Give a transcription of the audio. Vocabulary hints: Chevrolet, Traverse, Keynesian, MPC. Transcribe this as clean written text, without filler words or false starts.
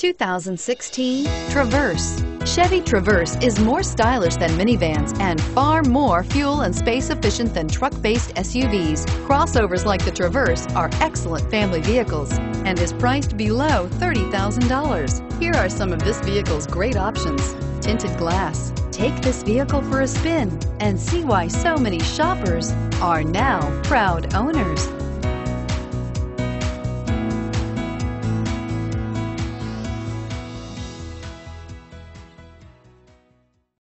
2016 Traverse. Chevy Traverse is more stylish than minivans and far more fuel and space efficient than truck-based SUVs. Crossovers like the Traverse are excellent family vehicles and is priced below $30,000. Here are some of this vehicle's great options: tinted glass. Take this vehicle for a spin and see why so many shoppers are now proud owners.